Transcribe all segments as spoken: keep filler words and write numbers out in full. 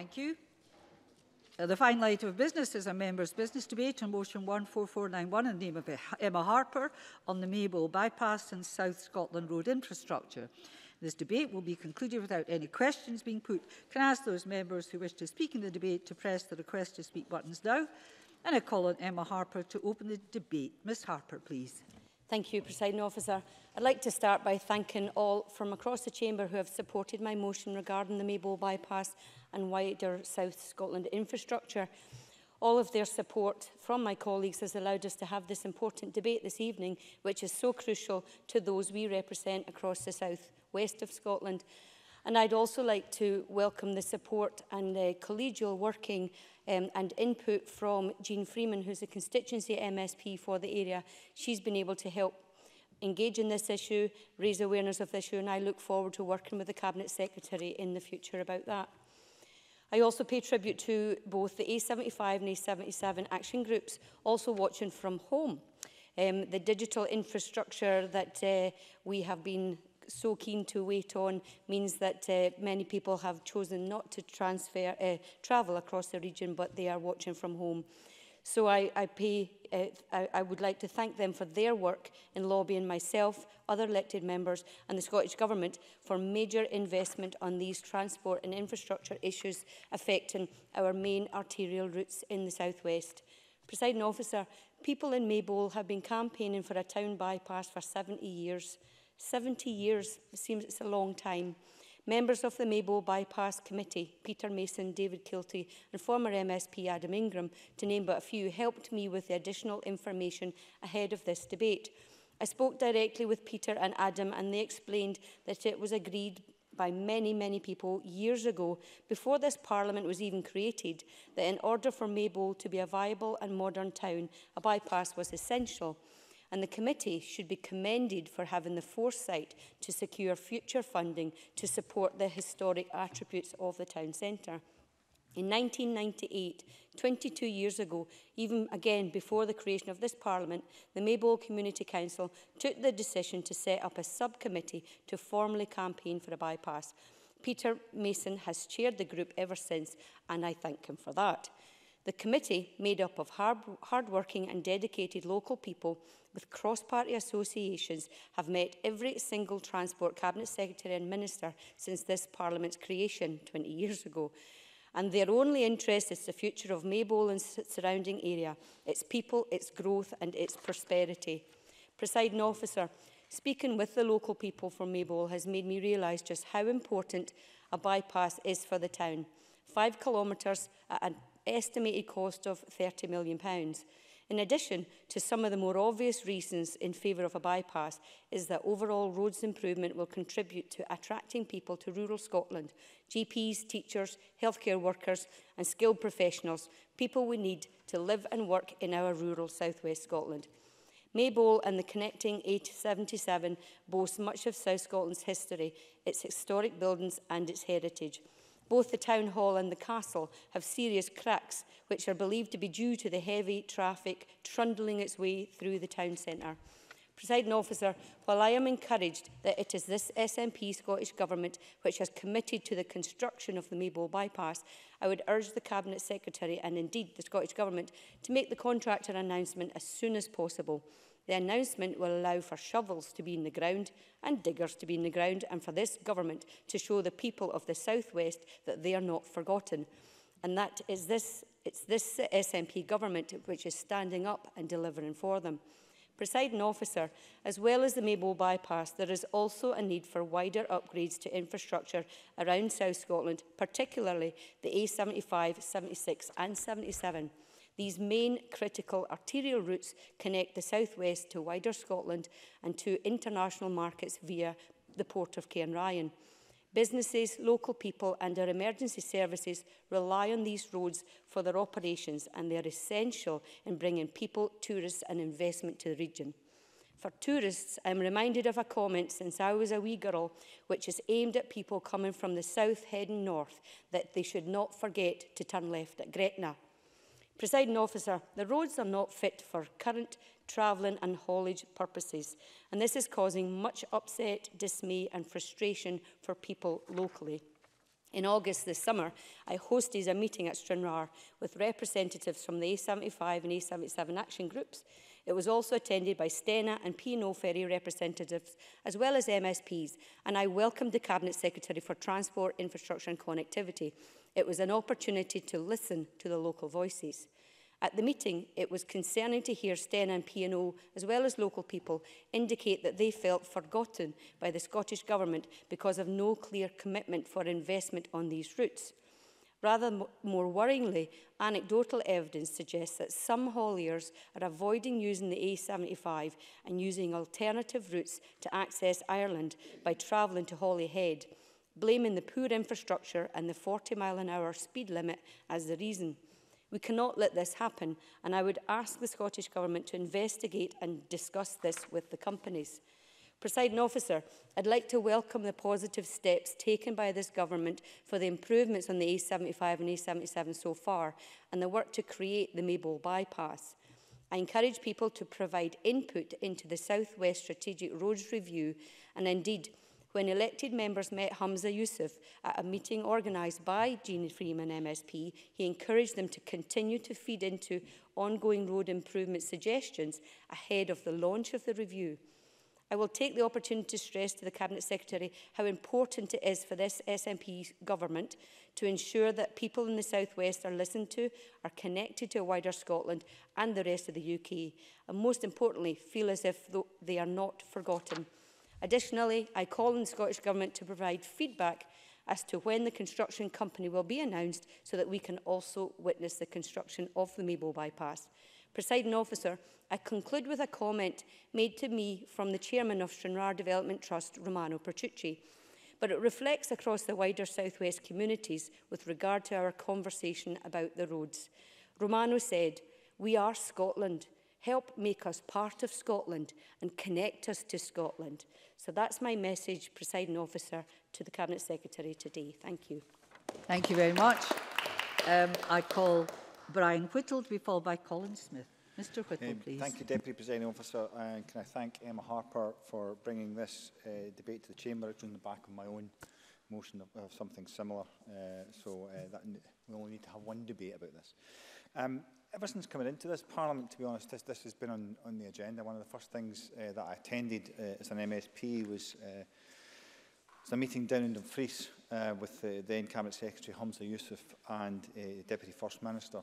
Thank you. Uh, the final item of business is a member's business debate on motion one four four nine one in the name of Emma Harper on the Maybole Bypass and South Scotland road infrastructure. This debate will be concluded without any questions being put. Can I ask those members who wish to speak in the debate to press the request to speak buttons now? And I call on Emma Harper to open the debate. Miz Harper, please. Thank you, Presiding Officer. I'd like to start by thanking all from across the Chamber who have supported my motion regarding the Maybole Bypass and wider South Scotland infrastructure. All of their support from my colleagues has allowed us to have this important debate this evening, which is so crucial to those we represent across the south west of Scotland. And I'd also like to welcome the support and the collegial working um, and input from Jean Freeman, who's a constituency M S P for the area. She's been able to help engage in this issue, raise awareness of the issue, and I look forward to working with the Cabinet Secretary in the future about that. I also pay tribute to both the A seventy-five and A seventy-seven action groups, also watching from home. Um, the digital infrastructure that uh, we have been so keen to wait on means that uh, many people have chosen not to transfer, uh, travel across the region, but they are watching from home. So I, I, pay, uh, I, I would like to thank them for their work in lobbying myself, other elected members and the Scottish Government for major investment on these transport and infrastructure issues affecting our main arterial routes in the South West. Presiding Officer, people in Maybole have been campaigning for a town bypass for seventy years. seventy years, it seems it's a long time. Members of the Maybole Bypass Committee, Peter Mason, David Kilty and former M S P Adam Ingram, to name but a few, helped me with the additional information ahead of this debate. I spoke directly with Peter and Adam and they explained that it was agreed by many, many people years ago, before this Parliament was even created, that in order for Maybole to be a viable and modern town, a bypass was essential. And the committee should be commended for having the foresight to secure future funding to support the historic attributes of the town centre. In nineteen ninety-eight, twenty-two years ago, even again before the creation of this Parliament, the Maybole Community Council took the decision to set up a subcommittee to formally campaign for a bypass. Peter Mason has chaired the group ever since, and I thank him for that. The committee, made up of hard, hard-working and dedicated local people with cross-party associations, have met every single Transport Cabinet Secretary and Minister since this Parliament's creation twenty years ago. And their only interest is the future of Maybole and surrounding area, its people, its growth and its prosperity. Presiding Officer, speaking with the local people from Maybole has made me realise just how important a bypass is for the town. Five kilometres at an estimated cost of thirty million pounds. In addition to some of the more obvious reasons in favour of a bypass is that overall roads improvement will contribute to attracting people to rural Scotland, G Ps, teachers, healthcare workers and skilled professionals, people we need to live and work in our rural southwest Scotland. Maybole and the connecting A seventy-seven boasts much of South Scotland's history, its historic buildings and its heritage. Both the town hall and the castle have serious cracks, which are believed to be due to the heavy traffic trundling its way through the town centre. Presiding Officer, while I am encouraged that it is this S N P Scottish Government which has committed to the construction of the Maybole Bypass, I would urge the Cabinet Secretary and indeed the Scottish Government to make the contractor announcement as soon as possible. The announcement will allow for shovels to be in the ground and diggers to be in the ground and for this government to show the people of the South West that they are not forgotten. And that is this, it's this S N P government which is standing up and delivering for them. Presiding Officer, as well as the Maybole Bypass, there is also a need for wider upgrades to infrastructure around South Scotland, particularly the A seventy-five, seventy-six and seventy-seven. These main critical arterial routes connect the southwest to wider Scotland and to international markets via the port of Cairnryan. Businesses, local people and our emergency services rely on these roads for their operations and they are essential in bringing people, tourists and investment to the region. For tourists, I'm reminded of a comment since I was a wee girl, which is aimed at people coming from the south heading north, that they should not forget to turn left at Gretna. Presiding Officer, the roads are not fit for current travelling and haulage purposes, and this is causing much upset, dismay and frustration for people locally. In August this summer, I hosted a meeting at Stranraer with representatives from the A seventy-five and A seventy-seven action groups. It was also attended by Stena and P and O ferry representatives, as well as M S Ps, and I welcomed the Cabinet Secretary for Transport, Infrastructure and Connectivity. It was an opportunity to listen to the local voices. At the meeting, it was concerning to hear Stena and P and O, as well as local people, indicate that they felt forgotten by the Scottish Government because of no clear commitment for investment on these routes. Rather more worryingly, anecdotal evidence suggests that some hauliers are avoiding using the A seventy-five and using alternative routes to access Ireland by travelling to Holyhead, blaming the poor infrastructure and the forty mile an hour speed limit as the reason. We cannot let this happen, and I would ask the Scottish Government to investigate and discuss this with the companies. Presiding Officer, I'd like to welcome the positive steps taken by this Government for the improvements on the A seventy-five and A seventy-seven so far, and the work to create the Maybole Bypass. I encourage people to provide input into the South West Strategic Roads Review, and indeed, when elected members met Humza Yousaf at a meeting organised by Jean Freeman M S P, he encouraged them to continue to feed into ongoing road improvement suggestions ahead of the launch of the review. I will take the opportunity to stress to the Cabinet Secretary how important it is for this S N P government to ensure that people in the South West are listened to, are connected to wider Scotland and the rest of the U K, and most importantly, feel as if they are not forgotten. Additionally, I call on the Scottish Government to provide feedback as to when the construction company will be announced so that we can also witness the construction of the Maybole Bypass. Presiding Officer, I conclude with a comment made to me from the Chairman of Stranraer Development Trust, Romano Pertucci, but it reflects across the wider South West communities with regard to our conversation about the roads. Romano said, "We are Scotland. Help make us part of Scotland and connect us to Scotland." So that's my message, Presiding Officer, to the Cabinet Secretary today. Thank you. Thank you very much. Um, I call Brian Whittle to be followed by Colin Smith. Mister Whittle, um, please. Thank you, Deputy Presiding Officer. And can I thank Emma Harper for bringing this uh, debate to the Chamber. It's on the back of my own motion of, of something similar. Uh, so uh, that we only need to have one debate about this. Um, Ever since coming into this Parliament, to be honest, this, this has been on, on the agenda. One of the first things uh, that I attended uh, as an M S P was, uh, was a meeting down in Dumfries uh, with uh, then Cabinet Secretary Humza Yousaf and uh, Deputy First Minister.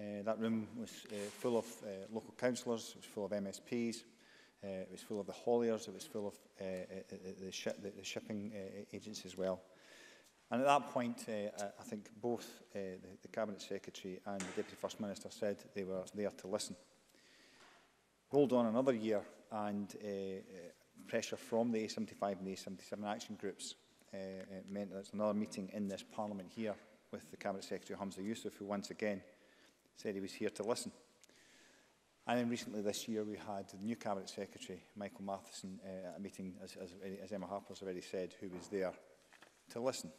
Uh, that room was uh, full of uh, local councillors, it was full of M S Ps, uh, it was full of the hauliers, it was full of uh, uh, the, shi the, the shipping uh, agents as well. And at that point, uh, I think both uh, the, the Cabinet Secretary and the Deputy First Minister said they were there to listen. Rolled on another year, and uh, uh, pressure from the A seventy-five and the A seventy-seven action groups uh, meant that there's another meeting in this Parliament here with the Cabinet Secretary Humza Yousaf, who once again said he was here to listen. And then recently this year, we had the new Cabinet Secretary, Michael Matheson, uh, at a meeting, as, as, as Emma Harper has already said, who was there to listen.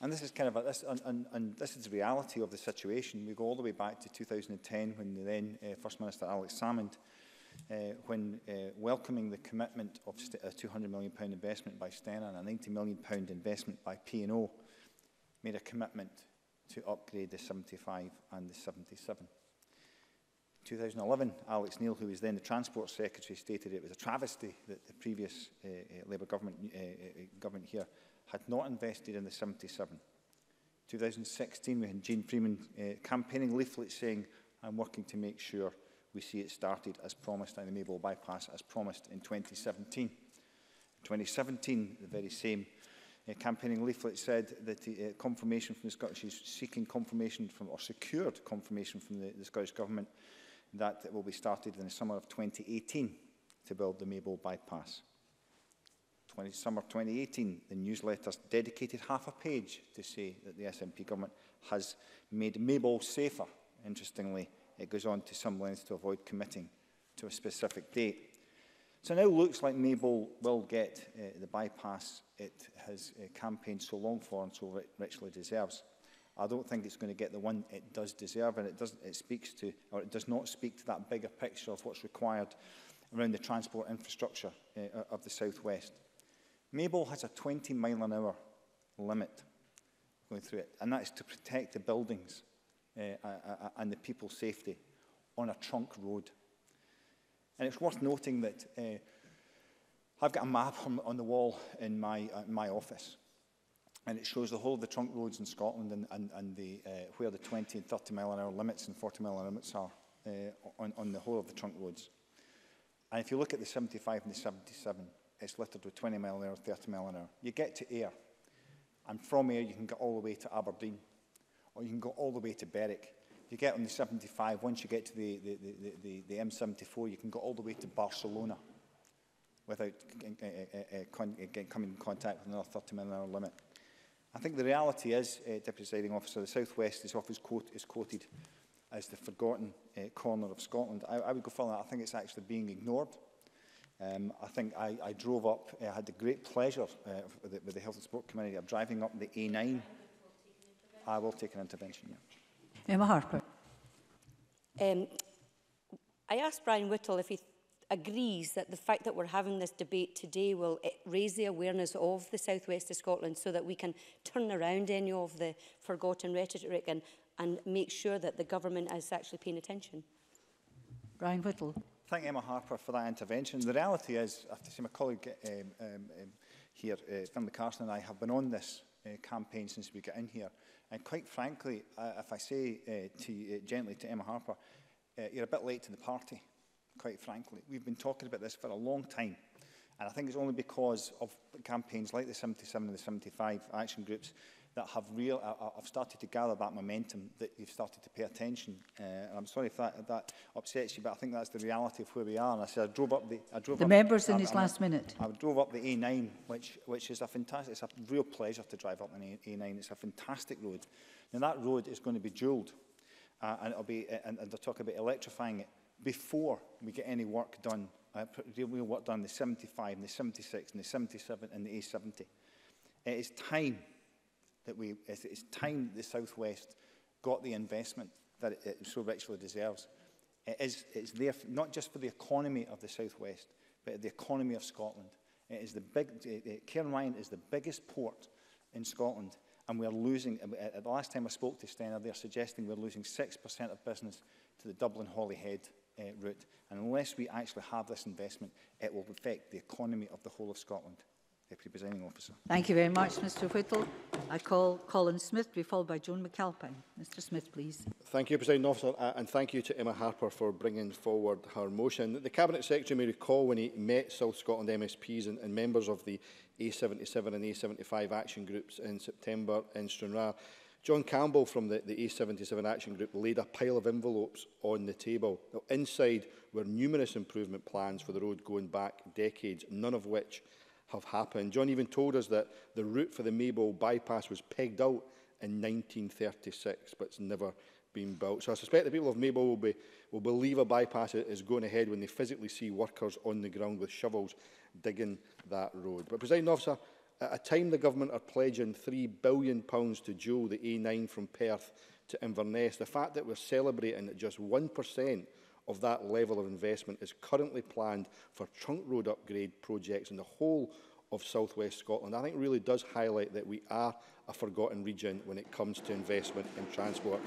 And this is kind of a, this, and, and, and this is the reality of the situation. We go all the way back to two thousand ten, when the then uh, First Minister Alex Salmond, uh, when uh, welcoming the commitment of a two hundred million pound investment by Stena and a ninety million pound investment by P and O, made a commitment to upgrade the seventy-five and the seventy-seven. In two thousand eleven, Alex Neil, who was then the Transport Secretary, stated it was a travesty that the previous uh, uh, Labour government, uh, uh, government here had not invested in the seventy-seven. two thousand sixteen, we had Jean Freeman uh, campaigning leaflet saying, "I'm working to make sure we see it started as promised, and the Maybole Bypass as promised," in twenty seventeen. In twenty seventeen, the very same uh, campaigning leaflet said that the uh, confirmation from the Scottish is seeking confirmation from, or secured confirmation from the, the Scottish Government that it will be started in the summer of twenty eighteen to build the Maybole Bypass. twenty, summer twenty eighteen, the newsletters dedicated half a page to say that the S N P government has made Maybole safer. Interestingly, it goes on to some lengths to avoid committing to a specific date. So now it looks like Maybole will get uh, the bypass it has uh, campaigned so long for and so richly deserves. I don't think it's going to get the one it does deserve, and it doesn't. It speaks to, or it does not speak to, that bigger picture of what's required around the transport infrastructure uh, of the South West. Maybole has a twenty mile an hour limit going through it, and that's to protect the buildings uh, uh, and the people's safety on a trunk road. And it's worth noting that uh, I've got a map on, on the wall in my, uh, my office, and it shows the whole of the trunk roads in Scotland and, and, and the, uh, where the twenty and thirty mile an hour limits and forty mile an hour limits are uh, on, on the whole of the trunk roads. And if you look at the seventy-five and the seventy-seven, it's littered with twenty mile an hour, thirty mile an hour. You get to Ayr, and from Ayr you can get all the way to Aberdeen, or you can go all the way to Berwick. You get on the seventy-five, once you get to the, the, the, the, the M seventy-four, you can go all the way to Barcelona without uh, uh, uh, con uh, coming in contact with another thirty mile an hour limit. I think the reality is, uh, Deputy Presiding Officer, the South West is often quote, is quoted as the forgotten uh, corner of Scotland. I, I would go further. I think it's actually being ignored. Um, I think I, I drove up, I uh, had the great pleasure uh, with, the, with the Health and Sport Committee of driving up the A nine. I will take an intervention, yeah. Emma Harper. Um, I asked Brian Whittle if he agrees that the fact that we're having this debate today will raise the awareness of the southwest of Scotland so that we can turn around any of the forgotten rhetoric and, and make sure that the government is actually paying attention. Brian Whittle. Thank Emma Harper for that intervention. The reality is, I have to say my colleague um, um, here, uh, Finlay Carson, and I have been on this uh, campaign since we got in here. And quite frankly, uh, if I say uh, to, uh, gently to Emma Harper, uh, you're a bit late to the party. Quite frankly, we've been talking about this for a long time, and I think it's only because of campaigns like the seventy-seven and the seventy-five action groups that have real, uh, have started to gather that momentum that you've started to pay attention. Uh, and I'm sorry if that, that upsets you, but I think that's the reality of where we are. And I said I drove up the, I drove the up, members I, in I, his I, last I, minute. I drove up the A nine, which which is a fantastic. It's a real pleasure to drive up an A nine. It's a fantastic road. Now that road is going to be dualled, uh, and it'll be, and, and they'll talk about electrifying it before we get any work done, uh, real work done, the seventy-five and the seventy-six and the seventy-seven and the A seventy. It is time that we, it is time that the South West got the investment that it, it so richly deserves. It is, it's there not just for the economy of the South West, but the economy of Scotland. It is the big, uh, Cairnryan is the biggest port in Scotland, and we're losing, uh, the last time I spoke to Stena, they're suggesting we're losing six percent of business to the Dublin Holyhead Uh, route. And unless we actually have this investment, it will affect the economy of the whole of Scotland. Deputy Presiding Officer. Thank you very much, Mister Whittle. I call Colin Smith to be followed by Joan McAlpine. Mister Smith, please. Thank you, Presiding Officer, uh, and thank you to Emma Harper for bringing forward her motion. The Cabinet Secretary may recall when he met South Scotland M S Ps and, and members of the A seventy-seven and A seventy-five action groups in September in Stranraer, John Campbell from the, the A seventy-seven Action Group laid a pile of envelopes on the table. Now, inside were numerous improvement plans for the road going back decades, none of which have happened. John even told us that the route for the Maybole Bypass was pegged out in nineteen thirty-six, but it's never been built. So I suspect the people of Maybole will, be, will believe a bypass is going ahead when they physically see workers on the ground with shovels digging that road. But, Presiding Officer, at a time the government are pledging three billion pounds to dual the A nine from Perth to Inverness, the fact that we're celebrating that just one percent of that level of investment is currently planned for trunk road upgrade projects in the whole of South West Scotland, I think really does highlight that we are a forgotten region when it comes to investment in transport.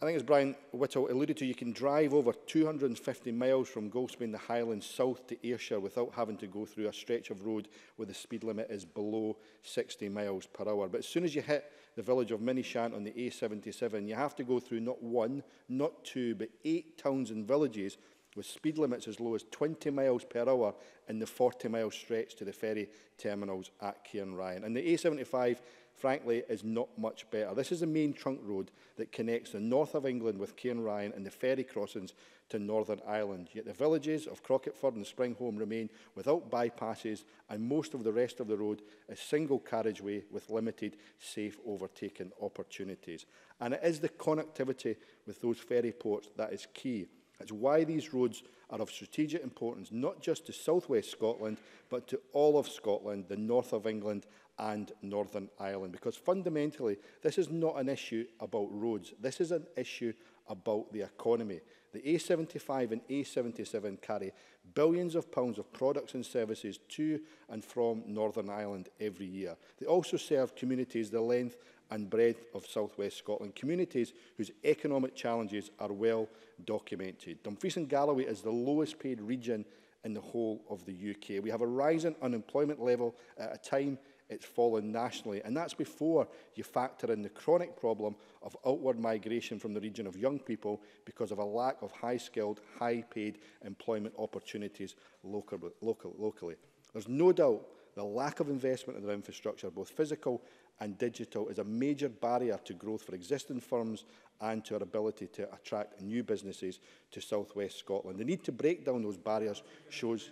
I think, as Brian Whittle alluded to, you can drive over two hundred and fifty miles from Goldsby in the Highlands south to Ayrshire without having to go through a stretch of road where the speed limit is below sixty miles per hour. But as soon as you hit the village of Minishant on the A seventy-seven, you have to go through not one, not two, but eight towns and villages with speed limits as low as twenty miles per hour in the forty mile stretch to the ferry terminals at Cairnryan. And the A seventy-five, frankly, is not much better. This is the main trunk road that connects the north of England with Cairnryan and the ferry crossings to Northern Ireland. Yet the villages of Crocketford and Springhome remain without bypasses, and most of the rest of the road is single carriageway with limited safe overtaking opportunities. And it is the connectivity with those ferry ports that is key. That's why these roads are of strategic importance, not just to South West Scotland, but to all of Scotland, the north of England and Northern Ireland. Because fundamentally, this is not an issue about roads. This is an issue about the economy. The A seventy-five and A seventy-seven carry billions of pounds of products and services to and from Northern Ireland every year. They also serve communities the length and breadth of South West Scotland, communities whose economic challenges are well documented. Dumfries and Galloway is the lowest paid region in the whole of the U K. We have a rising unemployment level at a time it's fallen nationally, and that's before you factor in the chronic problem of outward migration from the region of young people because of a lack of high-skilled, high-paid employment opportunities local, local, locally. There's no doubt the lack of investment in their infrastructure, both physical and digital, is a major barrier to growth for existing firms and to our ability to attract new businesses to South West Scotland. The need to break down those barriers shows...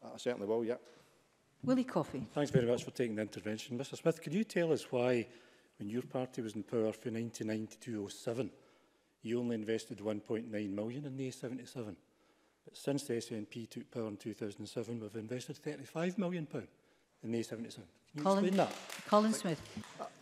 I certainly will, yeah. Willie Coffey. Thanks very much for taking the intervention. Mr Smith, can you tell us why, when your party was in power from nineteen ninety to oh seven, you only invested one point nine million pounds in the A seventy-seven? But since the S N P took power in two thousand seven, we've invested thirty-five million pounds in the A seventy-seven. Can you Colin, explain that? Colin Smith.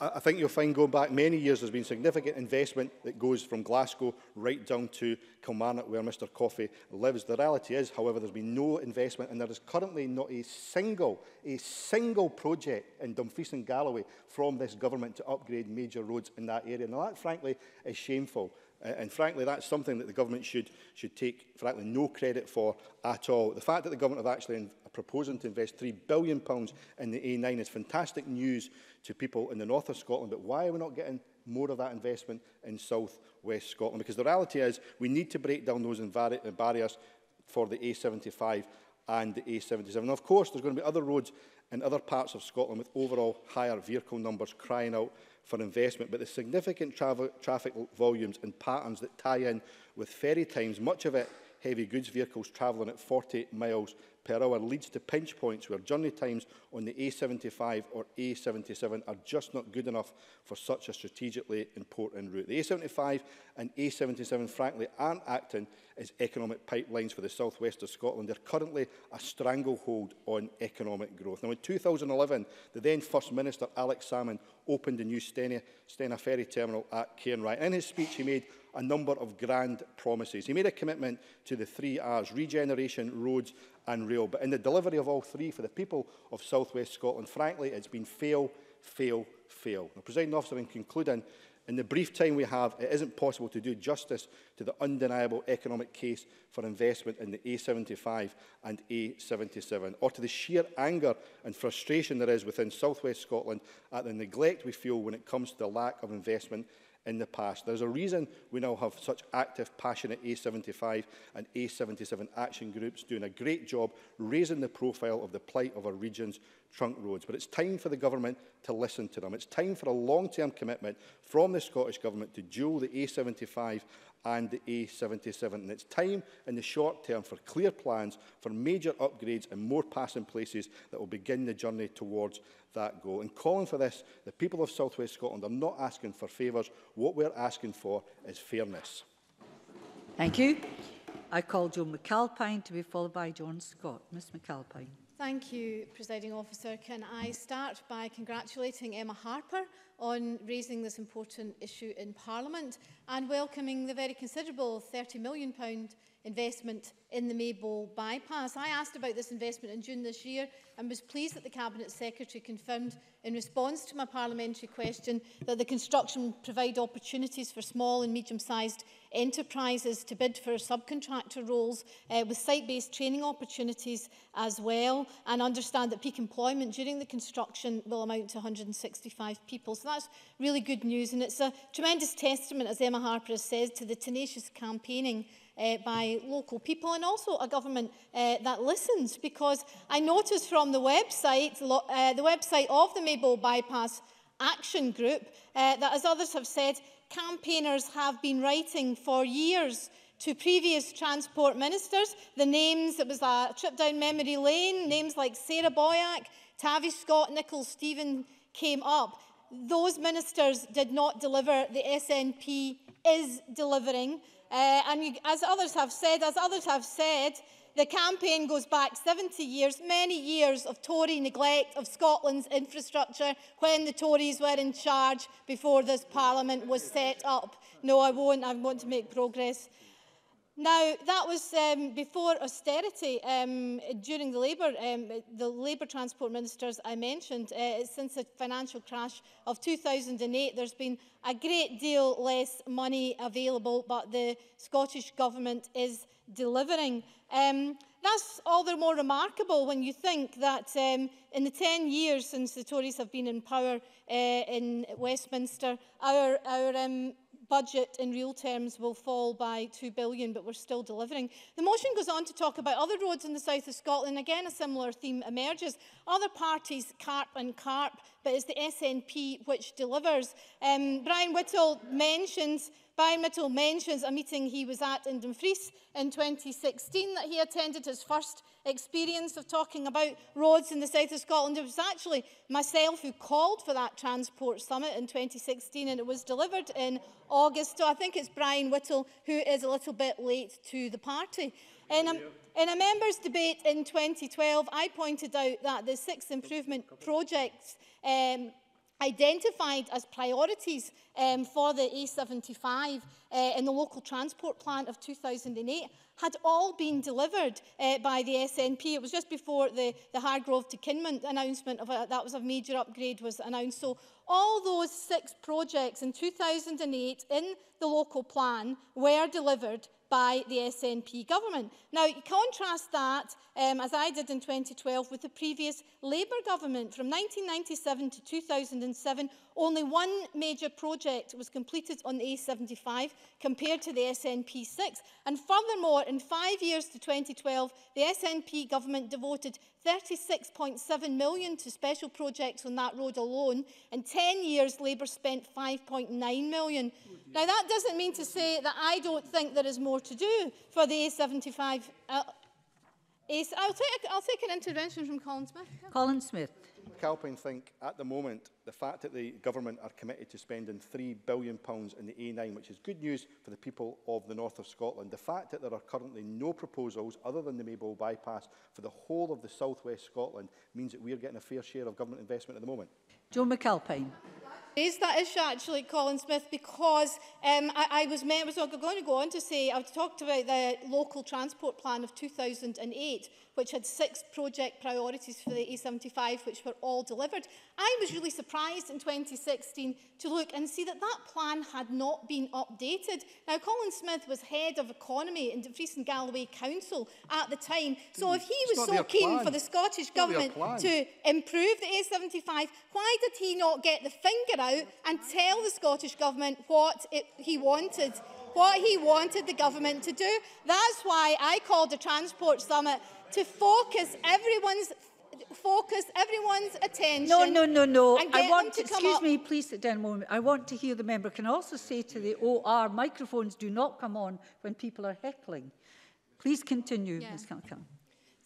I, I think you'll find, going back many years, there's been significant investment that goes from Glasgow right down to Kilmarnock, where Mr Coffey lives. The reality is, however, there's been no investment, and there is currently not a single, a single project in Dumfries and Galloway from this government to upgrade major roads in that area. Now, that, frankly, is shameful. Uh, and frankly, that's something that the government should, should take, frankly, no credit for at all. The fact that the government have actually in, are proposing to invest three billion pounds in the A nine is fantastic news to people in the north of Scotland, but why are we not getting more of that investment in South West Scotland? Because the reality is we need to break down those barriers for the A seventy-five and the A seventy-seven. And of course, there's going to be other roads in other parts of Scotland with overall higher vehicle numbers crying out for investment, but the significant traffic volumes and patterns that tie in with ferry times, much of it heavy goods vehicles travelling at forty miles per hour, leads to pinch points where journey times on the A seventy-five or A seventy-seven are just not good enough for such a strategically important route. The A seventy-five and A seventy-seven, frankly, aren't acting as economic pipelines for the southwest of Scotland. They're currently a stranglehold on economic growth. Now, in two thousand eleven, the then First Minister, Alex Salmond, opened the new Stena, Stena ferry terminal at Cairnryan. In his speech, he made a number of grand promises. He made a commitment to the three R's: regeneration, roads and rail. But in the delivery of all three for the people of South West Scotland, frankly, it's been fail, fail, fail. Now, Presiding Officer, in concluding, in the brief time we have, it isn't possible to do justice to the undeniable economic case for investment in the A seventy-five and A seventy-seven, or to the sheer anger and frustration there is within South West Scotland at the neglect we feel when it comes to the lack of investment in the past. There's a reason we now have such active, passionate A seventy-five and A seventy-seven action groups doing a great job raising the profile of the plight of our region's trunk roads. But it's time for the government to listen to them. It's time for a long-term commitment from the Scottish Government to dual the A seventy-five and the A seventy-seven. And it's time in the short term for clear plans for major upgrades and more passing places that will begin the journey towards that goal. And calling for this, the people of South West Scotland are not asking for favours. What we're asking for is fairness. Thank you. I call Joan McAlpine to be followed by John Scott. Miz McAlpine. Thank you, Presiding Officer. Can I start by congratulating Emma Harper on raising this important issue in Parliament and welcoming the very considerable thirty million pounds investment in the Maybole Bypass. I asked about this investment in June this year and was pleased that the Cabinet Secretary confirmed in response to my parliamentary question that the construction would provide opportunities for small and medium-sized enterprises to bid for subcontractor roles uh, with site-based training opportunities as well, and understand that peak employment during the construction will amount to one hundred and sixty-five people. So that's really good news, and it's a tremendous testament, as Emma Harper says, to the tenacious campaigning Uh, by local people, and also a government uh, that listens, because I noticed from the website, uh, the website of the Maybole Bypass Action Group, uh, that, as others have said, campaigners have been writing for years to previous transport ministers. The names, it was a trip down memory lane, names like Sarah Boyack, Tavi Scott, Nicholas Stephen came up. Those ministers did not deliver. The S N P is delivering. Uh, and you, as others have said, as others have said, the campaign goes back seventy years, many years of Tory neglect of Scotland's infrastructure when the Tories were in charge before this Parliament was set up. No, I won't. I want to make progress. Now, that was um, before austerity, um, during the Labour, um, the Labour Transport Ministers I mentioned. Uh, since the financial crash of two thousand eight, there's been a great deal less money available, but the Scottish Government is delivering. Um, that's all the more remarkable when you think that um, in the ten years since the Tories have been in power uh, in Westminster, our... our um, budget in real terms will fall by two billion, but we're still delivering. The motion goes on to talk about other roads in the south of Scotland. Again, a similar theme emerges. Other parties carp and carp, but it's the S N P which delivers. Um, Brian Whittle mentions Brian Whittle mentions a meeting he was at in Dumfries in twenty sixteen that he attended, his first experience of talking about roads in the south of Scotland. It was actually myself who called for that transport summit in twenty sixteen, and it was delivered in August. So I think it's Brian Whittle who is a little bit late to the party. In a, in a members' debate in twenty twelve, I pointed out that the six improvement projects um, identified as priorities um, for the A seventy-five uh, in the local transport plan of two thousand eight had all been delivered uh, by the S N P. It was just before the, the Hargrove to Kinmont announcement of a, that was a major upgrade was announced. So all those six projects in two thousand eight in the local plan were delivered by the S N P government. Now, you contrast that, um, as I did in twenty twelve, with the previous Labour government. From nineteen ninety-seven to two thousand seven, only one major project was completed on the A seventy-five compared to the S N P six. And furthermore, in five years to twenty twelve, the S N P government devoted thirty-six point seven million pounds to special projects on that road alone. In ten years, Labour spent five point nine million pounds. Now, that doesn't mean to say that I don't think there is more to do for the A seventy-five. Uh, A- I'll, take a, I'll take an intervention from Colin Smith. Yeah. Colin Smith. McAlpine think at the moment the fact that the government are committed to spending three billion pounds in the A nine, which is good news for the people of the north of Scotland, the fact that there are currently no proposals other than the Maybole Bypass for the whole of the southwest Scotland means that we are getting a fair share of government investment at the moment. Joan McAlpine. Raised that issue actually, Colin Smith, because um, I, I was, meant, was going to go on to say I've talked about the local transport plan of two thousand eight, which had six project priorities for the A seventy-five, which were all delivered. I was really surprised in twenty sixteen to look and see that that plan had not been updated. Now, Colin Smith was head of economy in Dumfries and Galloway Council at the time, so if he it's was so keen plan. for the Scottish it's Government to improve the A seventy-five, why did he not get the finger out and tell the Scottish Government what it, he wanted, what he wanted the Government to do? That's why I called a transport summit to focus everyone's focus everyone's attention. No, no, no, no. I want to, to excuse me, please sit down a moment. I want to hear the member. Can I also say to the O R, microphones do not come on when people are heckling. Please continue, yeah. Miz Cunningham.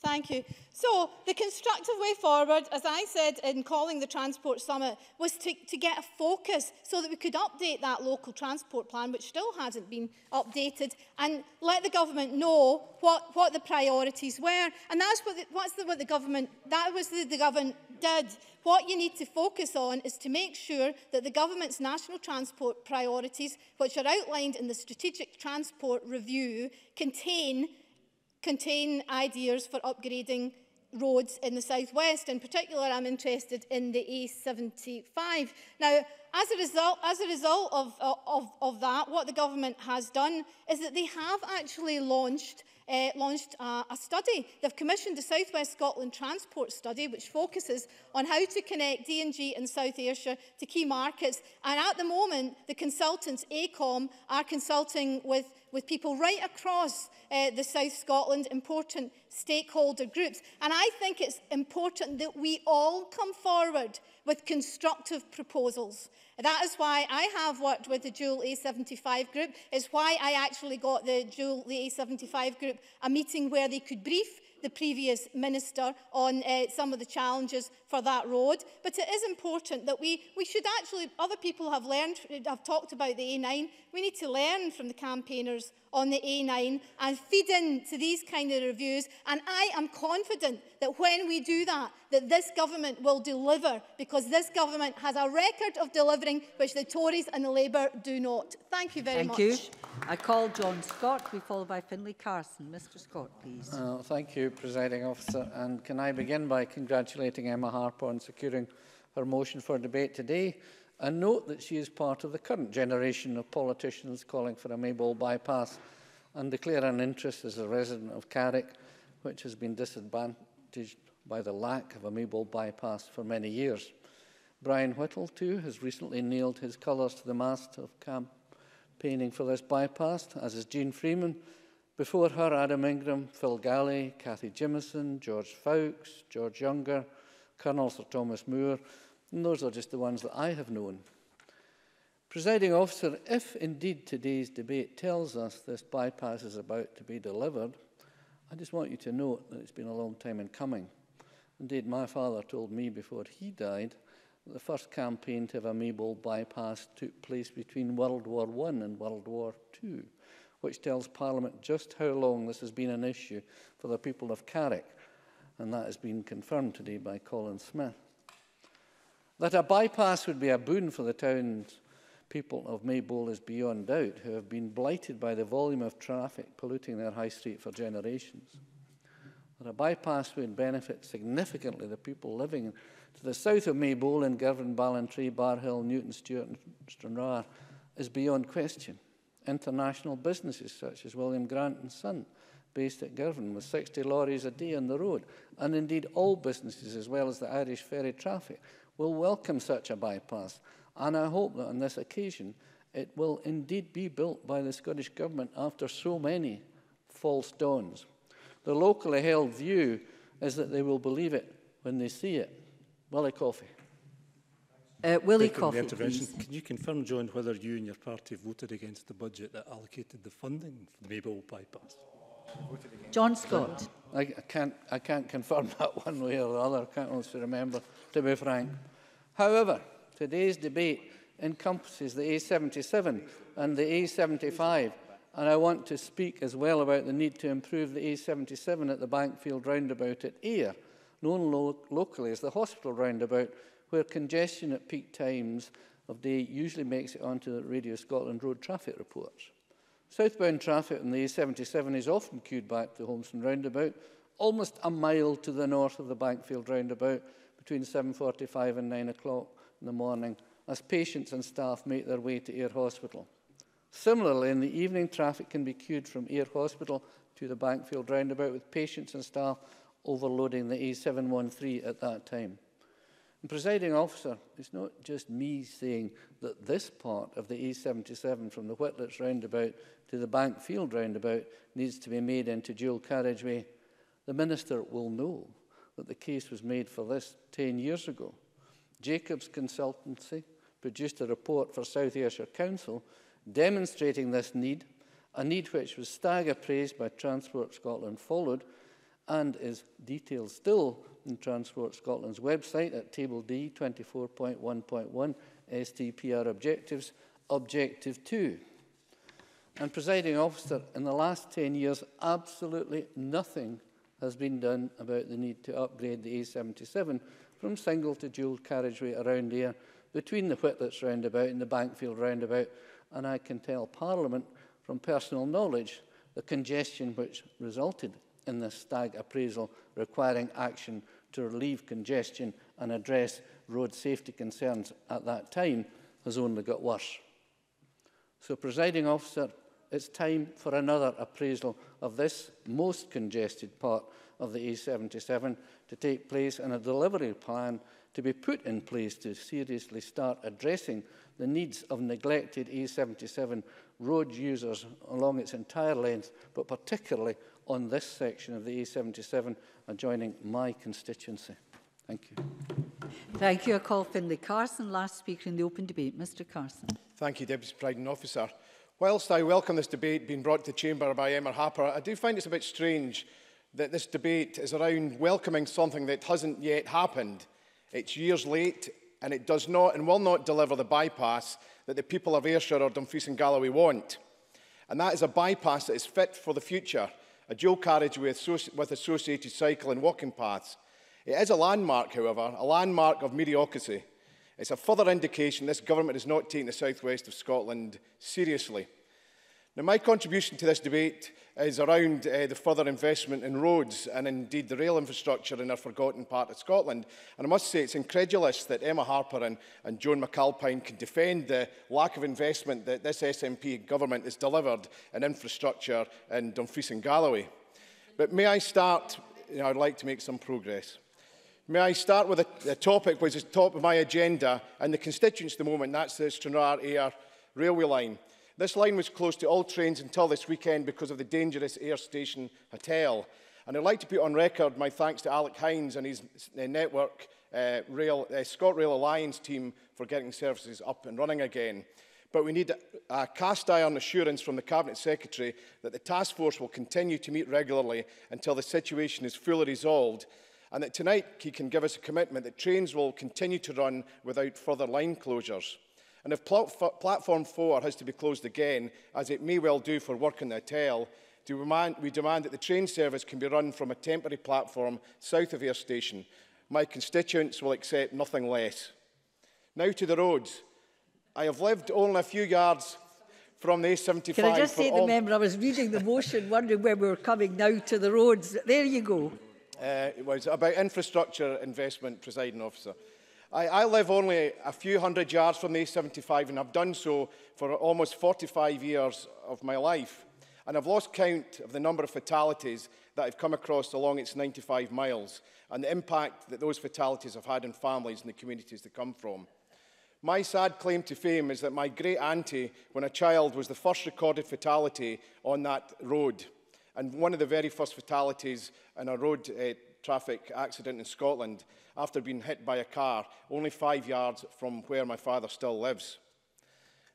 Thank you. So the constructive way forward, as I said in calling the Transport Summit, was to, to get a focus so that we could update that local transport plan, which still hasn't been updated, and let the government know what, what the priorities were. And that's what the, what's the, what the government, that was the, the government did. What you need to focus on is to make sure that the government's national transport priorities, which are outlined in the Strategic Transport Review, contain contain ideas for upgrading roads in the southwest. In particular, I'm interested in the A seventy-five. Now, as a result, as a result of, of, of that, what the government has done is that they have actually launched Uh, launched uh, a study. They've commissioned a South West Scotland transport study which focuses on how to connect D and G and South Ayrshire to key markets, and at the moment the consultants AECOM are consulting with, with people right across uh, the South Scotland, important stakeholder groups, and I think it's important that we all come forward with constructive proposals. That is why I have worked with the dual A seventy-five group. It's why I actually got the dual the A seventy-five group a meeting where they could brief the previous Minister on uh, some of the challenges for that road. But it is important that we, we should actually, other people have learned, have talked about the A nine, we need to learn from the campaigners on the A nine and feed into these kind of reviews. And I am confident that when we do that, that this government will deliver, because this government has a record of delivering, which the Tories and the Labour do not. Thank you very thank much. Thank you. I call John Scott, to be followed by Finlay Carson. Mister Scott, please. Uh, thank you, Presiding Officer. And can I begin by congratulating Emma Harper on securing her motion for debate today, and note that she is part of the current generation of politicians calling for a Maybole bypass, and declare an interest as a resident of Carrick, which has been disadvantaged by the lack of a Maybole bypass for many years. Brian Whittle, too, has recently nailed his colours to the mast of campaigning for this bypass, as is Jean Freeman. Before her, Adam Ingram, Phil Gallie, Kathy Jemison, George Fowkes, George Younger, Colonel Sir Thomas Moore, and those are just the ones that I have known. Presiding Officer, if indeed today's debate tells us this bypass is about to be delivered, I just want you to note that it's been a long time in coming. Indeed, my father told me before he died that the first campaign to have a Maybole bypass took place between World War One and World War Two, which tells Parliament just how long this has been an issue for the people of Carrick, and that has been confirmed today by Colin Smith. That a bypass would be a boon for the town's people of Maybole is beyond doubt, who have been blighted by the volume of traffic polluting their high street for generations. That a bypass would benefit significantly the people living to the south of Maybole in Girvan, Ballantrae, Barhill, Newton, Stewart and Stranraer is beyond question. International businesses such as William Grant and Son, based at Girvan, with sixty lorries a day on the road, and indeed all businesses as well as the Irish ferry traffic, will welcome such a bypass, and I hope that on this occasion it will indeed be built by the Scottish Government after so many false dawns. The locally held view is that they will believe it when they see it. Willie Coffey. Uh, Willie Coffey, please. Can you confirm, John, whether you and your party voted against the budget that allocated the funding for the Maybole bypass? John Scott. I, I, can't, I can't confirm that one way or the other. I can't also remember, to be frank. However, today's debate encompasses the A seventy-seven and the A seventy-five, and I want to speak as well about the need to improve the A seventy-seven at the Bankfield roundabout at Ayr, known lo locally as the hospital roundabout, where congestion at peak times of day usually makes it onto the Radio Scotland road traffic reports. Southbound traffic on the A seventy-seven is often queued back to Holmeston roundabout, almost a mile to the north of the Bankfield roundabout, between seven forty-five and nine o'clock in the morning, as patients and staff make their way to Ayr Hospital. Similarly, in the evening, traffic can be queued from Ayr Hospital to the Bankfield roundabout, with patients and staff overloading the A seven one three at that time. And, Presiding Officer, it's not just me saying that this part of the A seventy-seven from the Whitlett's roundabout to the Bankfield roundabout needs to be made into dual carriageway. The Minister will know that the case was made for this ten years ago. Jacobs Consultancy produced a report for South Ayrshire Council demonstrating this need, a need which was stag appraised by Transport Scotland, followed, and is detailed still in Transport Scotland's website at Table D twenty-four point one point one, S T P R Objectives, Objective two. And, Presiding Officer, in the last ten years, absolutely nothing has been done about the need to upgrade the A seventy-seven from single to dual carriageway around here, between the Whitlett's roundabout and the Bankfield roundabout, and I can tell Parliament from personal knowledge the congestion which resulted in this stag appraisal requiring action to relieve congestion and address road safety concerns at that time has only got worse. So, Presiding Officer, it's time for another appraisal of this most congested part of the A seventy-seven to take place, and a delivery plan to be put in place to seriously start addressing the needs of neglected A seventy-seven road users along its entire length, but particularly on this section of the A seventy-seven adjoining my constituency. Thank you. Thank you. I call Finlay Carson, last speaker in the open debate. Mister Carson. Thank you, Deputy Presiding Officer. Whilst I welcome this debate being brought to the Chamber by Emma Harper, I do find it's a bit strange that this debate is around welcoming something that hasn't yet happened. It's years late, and it does not and will not deliver the bypass that the people of Ayrshire or Dumfries and Galloway want. And that is a bypass that is fit for the future, a dual carriage with, with associated cycle and walking paths. It is a landmark, however, a landmark of mediocrity. It's a further indication this government is not taking the southwest of Scotland seriously. Now, my contribution to this debate is around uh, the further investment in roads and indeed the rail infrastructure in our forgotten part of Scotland. And I must say it's incredulous that Emma Harper and, and Joan McAlpine can defend the lack of investment that this S N P government has delivered in infrastructure in Dumfries and Galloway. But may I start, you know, I'd like to make some progress. May I start with a, a topic which is top of my agenda and the constituents at the moment, and that's the Stranraer Air railway line. This line was closed to all trains until this weekend because of the dangerous Air Station Hotel. And I'd like to put on record my thanks to Alec Hines and his uh, network uh, rail, uh, ScotRail Alliance team for getting services up and running again. But we need a, a cast iron assurance from the Cabinet Secretary that the task force will continue to meet regularly until the situation is fully resolved, and that tonight he can give us a commitment that trains will continue to run without further line closures. And if pl Platform four has to be closed again, as it may well do for work in the hotel, do we, man we demand that the train service can be run from a temporary platform south of Air Station. My constituents will accept nothing less. Now to the roads. I have lived only a few yards from the A seventy-five... Can I just say to the member, I was reading the motion, wondering where we were coming now to the roads. There you go. Uh, it was about infrastructure investment, presiding officer. I live only a few hundred yards from the A seventy-five, and I've done so for almost forty-five years of my life. And I've lost count of the number of fatalities that I've come across along its ninety-five miles, and the impact that those fatalities have had on families and the communities they come from. My sad claim to fame is that my great auntie, when a child, was the first recorded fatality on that road, and one of the very first fatalities in a road uh, traffic accident in Scotland after being hit by a car only five yards from where my father still lives.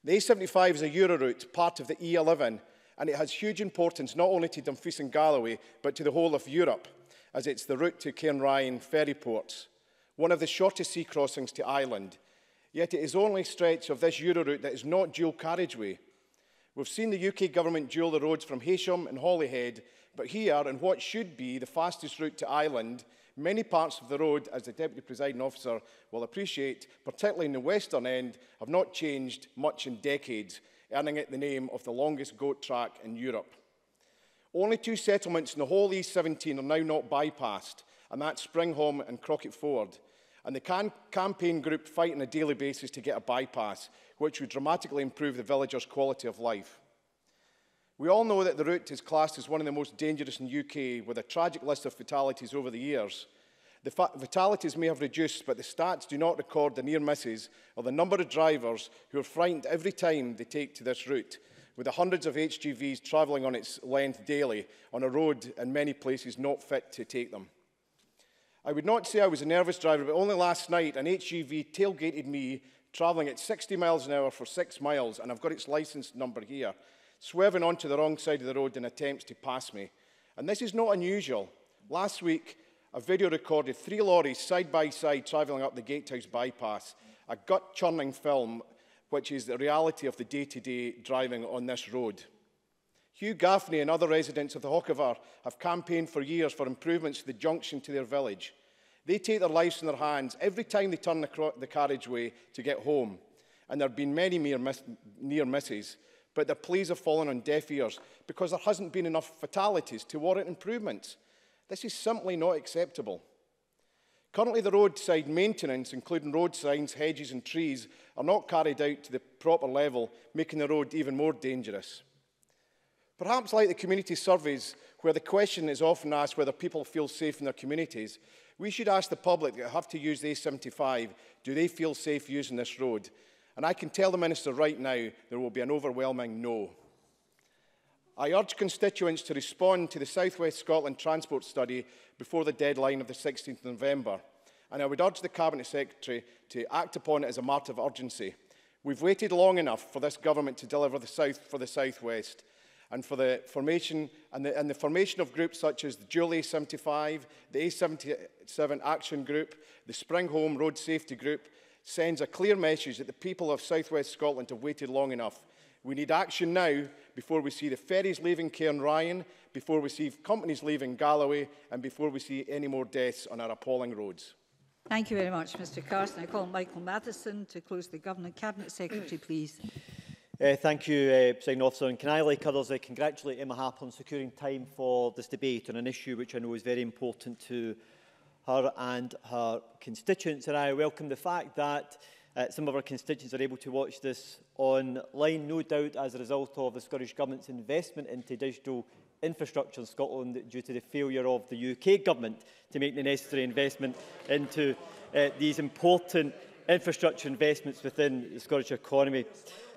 The A seventy-five is a Euroroute, part of the E eleven, and it has huge importance not only to Dumfries and Galloway but to the whole of Europe, as it's the route to Cairnryan ferry ports, one of the shortest sea crossings to Ireland. Yet it is only a stretch of this Euroroute that is not dual carriageway. We've seen the U K government dual the roads from Heysham and Holyhead, but here, in what should be the fastest route to Ireland, many parts of the road, as the Deputy Presiding Officer will appreciate, particularly in the western end, have not changed much in decades, earning it the name of the longest goat track in Europe. Only two settlements in the whole E seventeen are now not bypassed, and that's Springhome and Crockett Ford. And the can campaign group fight on a daily basis to get a bypass, which would dramatically improve the villagers' quality of life. We all know that the route is classed as one of the most dangerous in the U K, with a tragic list of fatalities over the years. The fatalities may have reduced, but the stats do not record the near misses or the number of drivers who are frightened every time they take to this route, with the hundreds of H G Vs travelling on its length daily on a road in many places not fit to take them. I would not say I was a nervous driver, but only last night an H G V tailgated me, travelling at sixty miles an hour for six miles, and I've got its licence number here, swerving onto the wrong side of the road in attempts to pass me. And this is not unusual. Last week, a video recorded three lorries side by side travelling up the Gatehouse bypass, a gut-churning film which is the reality of the day-to-day driving on this road. Hugh Gaffney and other residents of the Hochavar have campaigned for years for improvements to the junction to their village. They take their lives in their hands every time they turn the, the carriageway to get home, and there have been many near, miss near misses. But the pleas have fallen on deaf ears because there hasn't been enough fatalities to warrant improvements. This is simply not acceptable. Currently, the roadside maintenance, including road signs, hedges and trees, are not carried out to the proper level, making the road even more dangerous. Perhaps like the community surveys, where the question is often asked whether people feel safe in their communities, we should ask the public that have to use the A seventy-five, do they feel safe using this road? And I can tell the Minister right now, there will be an overwhelming no. I urge constituents to respond to the South West Scotland Transport Study before the deadline of the sixteenth of November. And I would urge the Cabinet Secretary to act upon it as a matter of urgency. We've waited long enough for this government to deliver the South for the South West. and for the formation and the, and the formation of groups such as the dual A seventy-five, the A seventy-seven Action Group, the Spring Home Road Safety Group, sends a clear message that the people of South West Scotland have waited long enough. We need action now before we see the ferries leaving Cairnryan, before we see companies leaving Galloway, and before we see any more deaths on our appalling roads. Thank you very much, Mr Carson. I call Michael Matheson to close the Government Cabinet Secretary, please. Uh, thank you, uh, Presiding Officer. And can I, like others, uh, congratulate Emma Harper on securing time for this debate on an issue which I know is very important to her and her constituents. And I welcome the fact that uh, some of our constituents are able to watch this online, no doubt as a result of the Scottish Government's investment into digital infrastructure in Scotland due to the failure of the U K Government to make the necessary investment into uh, these important infrastructure investments within the Scottish economy.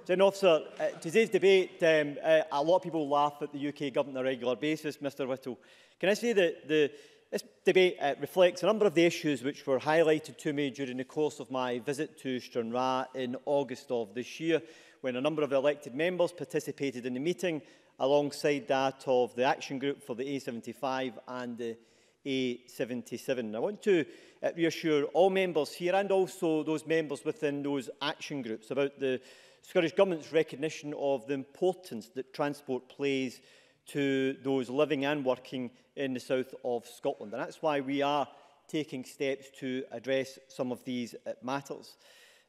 So, Officer, uh, today's debate, um, uh, a lot of people laugh at the U K Government on a regular basis, Mr Whittle. Can I say that the, this debate uh, reflects a number of the issues which were highlighted to me during the course of my visit to Stranraer in August of this year, when a number of elected members participated in the meeting alongside that of the Action Group for the A seventy-five and the A seventy-seven. I want to uh, reassure all members here and also those members within those action groups about the Scottish Government's recognition of the importance that transport plays to those living and working in the south of Scotland. And that's why we are taking steps to address some of these uh, matters.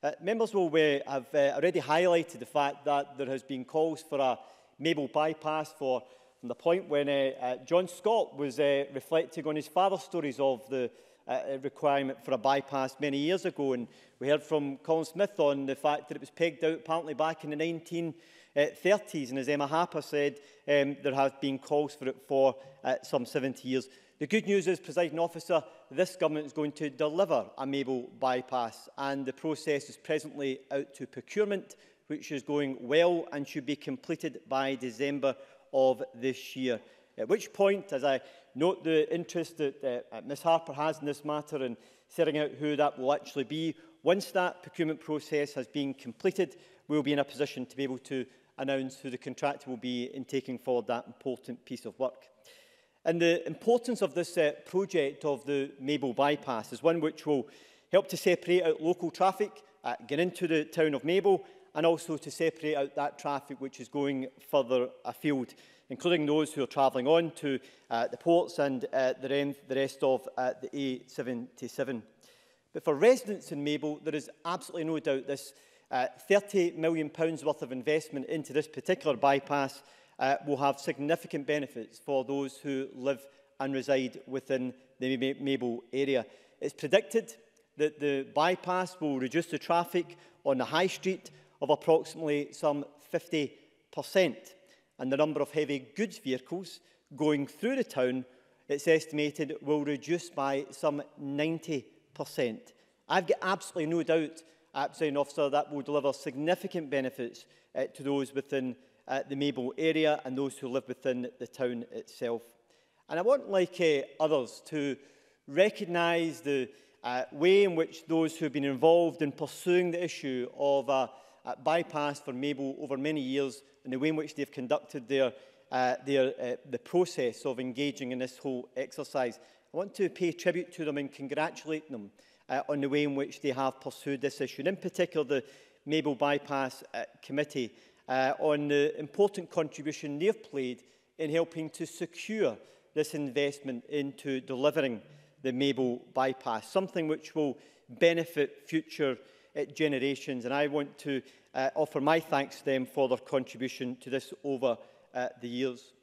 Uh, members will uh, have uh, already highlighted the fact that there has been calls for a Maybole Bypass for from the point when uh, uh, John Scott was uh, reflecting on his father's stories of the uh, requirement for a bypass many years ago. And we heard from Colin Smith on the fact that it was pegged out apparently back in the nineteen thirties. And as Emma Harper said, um, there have been calls for it for uh, some seventy years. The good news is, Presiding Officer, this Government is going to deliver a Maybole Bypass. And the process is presently out to procurement, which is going well and should be completed by December of this year, at which point, as I note the interest that uh, Miz Harper has in this matter and setting out who that will actually be, once that procurement process has been completed, we will be in a position to be able to announce who the contractor will be in taking forward that important piece of work. And the importance of this uh, project of the Maybole Bypass is one which will help to separate out local traffic, uh, get into the town of Maybole, and also to separate out that traffic which is going further afield, including those who are travelling on to uh, the ports and uh, the rest of uh, the A seventy-seven. But for residents in Maybole, there is absolutely no doubt this uh, thirty million pounds worth of investment into this particular bypass uh, will have significant benefits for those who live and reside within the Maybole area. It's predicted that the bypass will reduce the traffic on the high street of approximately some fifty percent, and the number of heavy goods vehicles going through the town, it's estimated, will reduce by some ninety percent. I've got absolutely no doubt, Presiding Officer, that will deliver significant benefits uh, to those within uh, the Maybole area and those who live within the town itself. And I want, like uh, others, to recognise the uh, way in which those who have been involved in pursuing the issue of a Uh, bypass for Maybole over many years and the way in which they've conducted their, uh, their, uh, the process of engaging in this whole exercise. I want to pay tribute to them and congratulate them uh, on the way in which they have pursued this issue, and in particular the Maybole Bypass uh, Committee, uh, on the important contribution they've played in helping to secure this investment into delivering the Maybole Bypass, something which will benefit future generations, and I want to uh, offer my thanks to them for their contribution to this over uh, the years.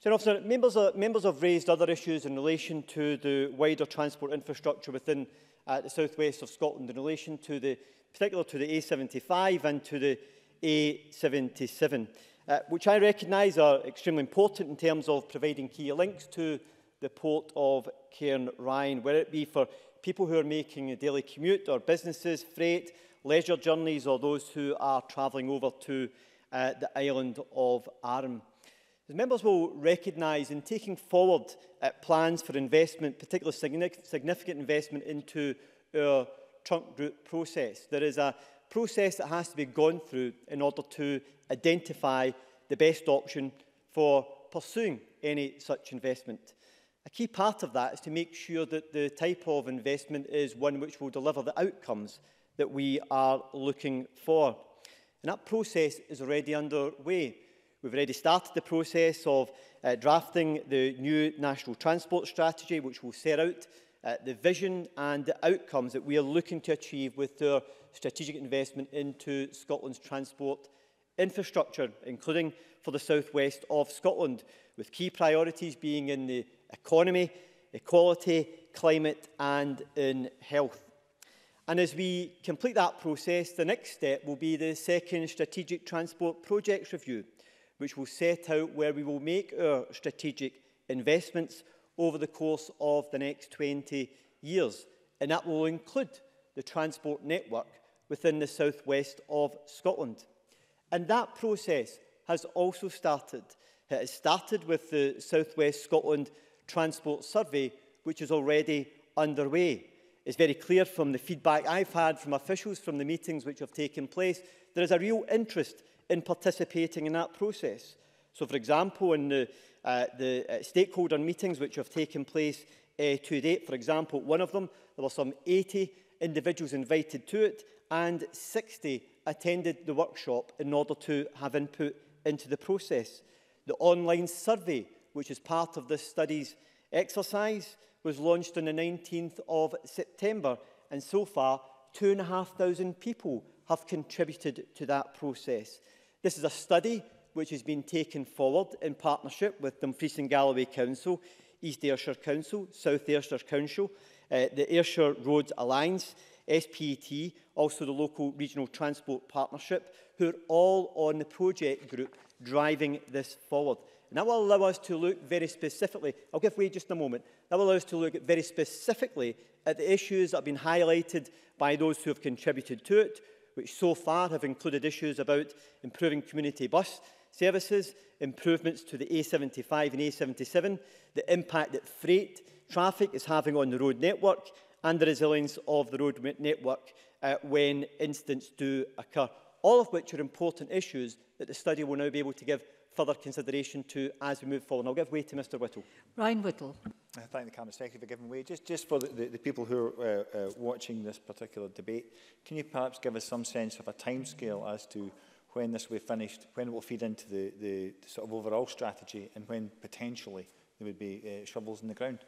So, Officer, members, are, members have raised other issues in relation to the wider transport infrastructure within uh, the southwest of Scotland, in relation to the, particular to the A seventy-five and to the A seventy-seven, uh, which I recognise are extremely important in terms of providing key links to the port of Cairnryan, whether it be for people who are making a daily commute, or businesses, freight, leisure journeys, or those who are travelling over to uh, the island of Arran. The members will recognise in taking forward uh, plans for investment, particularly significant investment into our trunk route process. There is a process that has to be gone through in order to identify the best option for pursuing any such investment. A key part of that is to make sure that the type of investment is one which will deliver the outcomes that we are looking for. And that process is already underway. We've already started the process of uh, drafting the new National Transport Strategy, which will set out uh, the vision and the outcomes that we are looking to achieve with our strategic investment into Scotland's transport infrastructure, including for the southwest of Scotland, with key priorities being in the economy, equality, climate and in health. And as we complete that process, the next step will be the second Strategic Transport Projects Review, which will set out where we will make our strategic investments over the course of the next twenty years. And that will include the transport network within the southwest of Scotland. And that process has also started. It has started with the South West Scotland Transport Survey, which is already underway. It's very clear from the feedback I've had from officials from the meetings which have taken place, there is a real interest in participating in that process. So, for example, in the, uh, the uh, stakeholder meetings which have taken place uh, to date, for example, one of them, there were some eighty individuals invited to it, and sixty attended the workshop in order to have input into the process. The online survey, which is part of this study's exercise, was launched on the nineteenth of September, and so far, two and a half thousand people have contributed to that process. This is a study which has been taken forward in partnership with Dumfries and Galloway Council, East Ayrshire Council, South Ayrshire Council, uh, the Ayrshire Roads Alliance, S P E T, also the local regional transport partnership, who are all on the project group driving this forward. And that will allow us to look very specifically, I'll give way just a moment, that will allow us to look very specifically at the issues that have been highlighted by those who have contributed to it, which so far have included issues about improving community bus services, improvements to the A seventy-five and A seventy-seven, the impact that freight traffic is having on the road network, and the resilience of the road network uh, when incidents do occur, all of which are important issues that the study will now be able to give further consideration to as we move forward. And I'll give way to Mr Whittle. Brian Whittle. I thank the Cabinet Secretary for giving way. Just, just for the, the, the people who are uh, uh, watching this particular debate, can you perhaps give us some sense of a timescale as to when this will be finished, when it will feed into the, the sort of overall strategy, and when potentially there would be uh, shovels in the ground?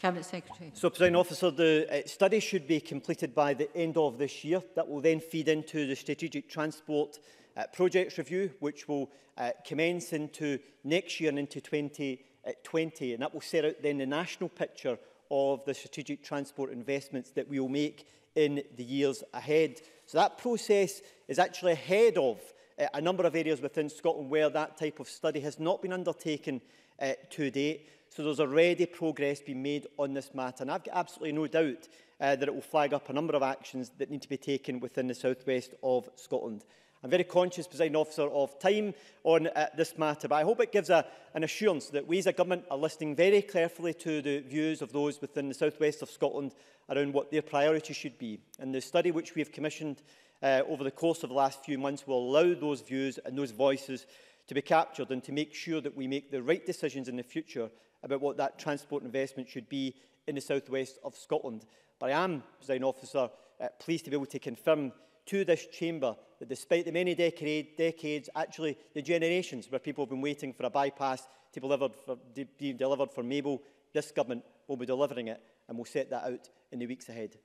Cabinet Secretary. So, President Officer, the uh, study should be completed by the end of this year. That will then feed into the Strategic Transport uh, Projects Review, which will uh, commence into next year and into twenty twenty. And that will set out then the national picture of the strategic transport investments that we will make in the years ahead. So that process is actually ahead of uh, a number of areas within Scotland where that type of study has not been undertaken uh, to date. So there's already progress being made on this matter, and I've got absolutely no doubt uh, that it will flag up a number of actions that need to be taken within the southwest of Scotland. I'm very conscious, Presiding Officer, of time on uh, this matter, but I hope it gives a, an assurance that we as a government are listening very carefully to the views of those within the southwest of Scotland around what their priorities should be. And the study which we have commissioned uh, over the course of the last few months will allow those views and those voices to be captured, and to make sure that we make the right decisions in the future about what that transport investment should be in the southwest of Scotland. But I am, Presiding Officer, uh, pleased to be able to confirm to this chamber that despite the many decade, decades, actually the generations where people have been waiting for a bypass to be delivered for, de be delivered for Maybole, this government will be delivering it, and will set that out in the weeks ahead.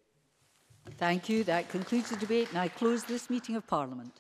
Thank you. That concludes the debate, and I close this meeting of Parliament.